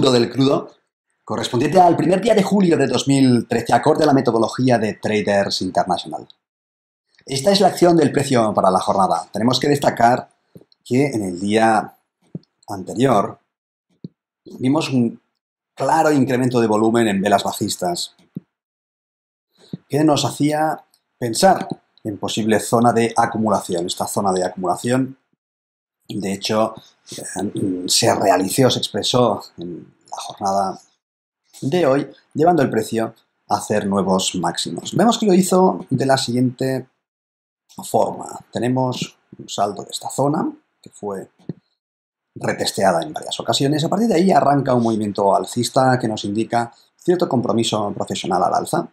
futuro del crudo correspondiente al primer día de julio de 2013, acorde a la metodología de Traders International. Esta es la acción del precio para la jornada. Tenemos que destacar que en el día anterior vimos un claro incremento de volumen en velas bajistas que nos hacía pensar en posible zona de acumulación. Esta zona de acumulación, de hecho, se expresó en la jornada de hoy, llevando el precio a hacer nuevos máximos. Vemos que lo hizo de la siguiente forma. Tenemos un salto de esta zona, que fue retesteada en varias ocasiones. A partir de ahí arranca un movimiento alcista que nos indica cierto compromiso profesional al alza.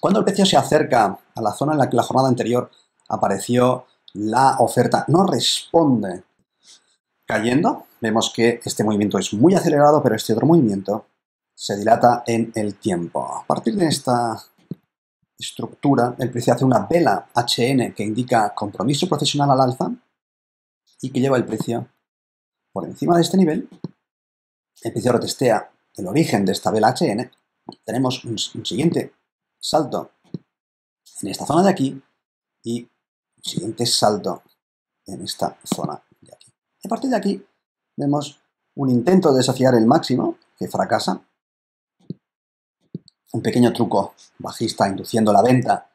Cuando el precio se acerca a la zona en la que la jornada anterior apareció la oferta, no responde cayendo. Vemos que este movimiento es muy acelerado, pero este otro movimiento se dilata en el tiempo. A partir de esta estructura, el precio hace una vela HN que indica compromiso profesional al alza y que lleva el precio por encima de este nivel. El precio retestea el origen de esta vela HN. Tenemos un siguiente salto en esta zona de aquí y un siguiente salto en esta zona de aquí. A partir de aquí vemos un intento de desafiar el máximo que fracasa. Un pequeño truco bajista induciendo la venta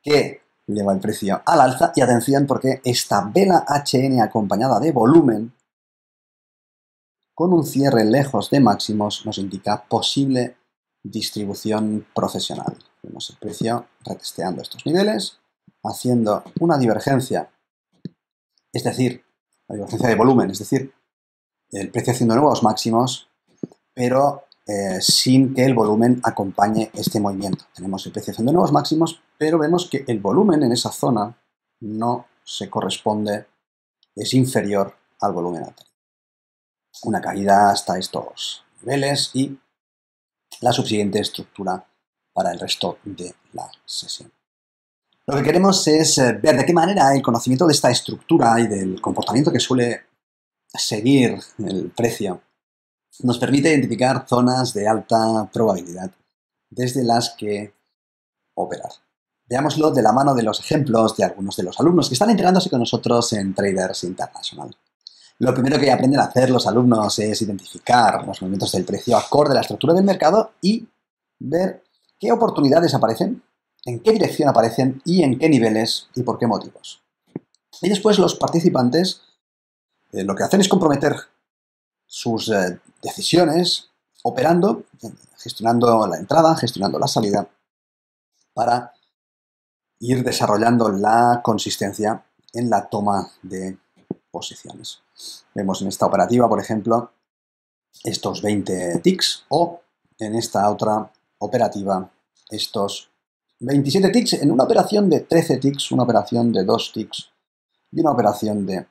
que lleva el precio al alza. Y atención, porque esta vela HN acompañada de volumen con un cierre lejos de máximos nos indica posible distribución profesional. Vemos el precio retesteando estos niveles, haciendo una divergencia, es decir, la divergencia de volumen, es decir, el precio haciendo nuevos máximos, pero sin que el volumen acompañe este movimiento. Tenemos el precio haciendo nuevos máximos, pero vemos que el volumen en esa zona no se corresponde, es inferior al volumen anterior. Una caída hasta estos niveles y la subsiguiente estructura para el resto de la sesión. Lo que queremos es ver de qué manera el conocimiento de esta estructura y del comportamiento que suele seguir el precio nos permite identificar zonas de alta probabilidad desde las que operar. Veámoslo de la mano de los ejemplos de algunos de los alumnos que están entrenándose con nosotros en Traders International. Lo primero que aprenden a hacer los alumnos es identificar los movimientos del precio acorde a la estructura del mercado y ver qué oportunidades aparecen, en qué dirección aparecen y en qué niveles y por qué motivos. Y después los participantes lo que hacen es comprometer sus decisiones operando, gestionando la entrada, gestionando la salida, para ir desarrollando la consistencia en la toma de posiciones. Vemos en esta operativa, por ejemplo, estos 20 ticks o en esta otra operativa estos 27 ticks en una operación de 13 ticks, una operación de 2 ticks y una operación de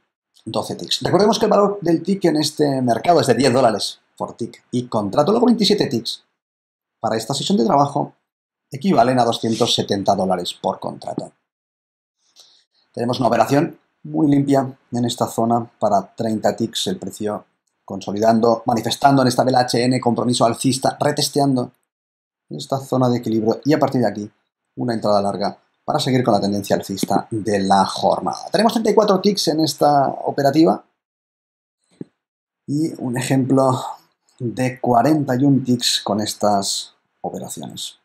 12 ticks. Recordemos que el valor del tick en este mercado es de $10 por tick y contrato luego 27 ticks. Para esta sesión de trabajo equivalen a $270 por contrato. Tenemos una operación muy limpia en esta zona para 30 ticks, el precio consolidando, manifestando en esta vela HN compromiso alcista, retesteando en esta zona de equilibrio y a partir de aquí una entrada larga para seguir con la tendencia alcista de la jornada. Tenemos 34 ticks en esta operativa y un ejemplo de 41 ticks con estas operaciones.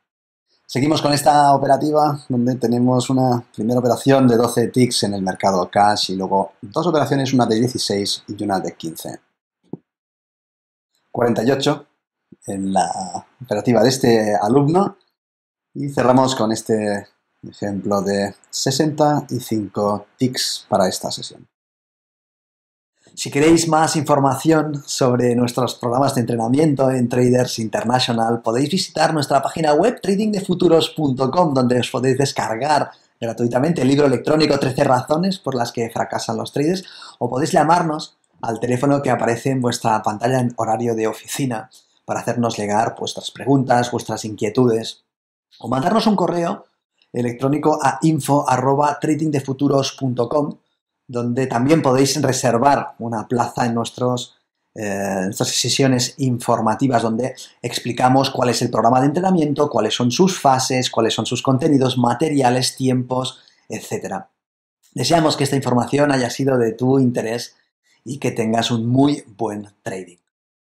Seguimos con esta operativa donde tenemos una primera operación de 12 ticks en el mercado cash y luego dos operaciones, una de 16 y una de 15. 48 en la operativa de este alumno y cerramos con este ejemplo de 65 ticks para esta sesión. Si queréis más información sobre nuestros programas de entrenamiento en Traders International, podéis visitar nuestra página web Tradingdefuturos.com, donde os podéis descargar gratuitamente el libro electrónico 13 razones por las que fracasan los traders, o podéis llamarnos al teléfono que aparece en vuestra pantalla en horario de oficina para hacernos llegar vuestras preguntas, vuestras inquietudes, o mandarnos un correo electrónico a info@tradingdefuturos.com, donde también podéis reservar una plaza en nuestros estas sesiones informativas donde explicamos cuál es el programa de entrenamiento, cuáles son sus fases, cuáles son sus contenidos, materiales, tiempos, etc. Deseamos que esta información haya sido de tu interés y que tengas un muy buen trading.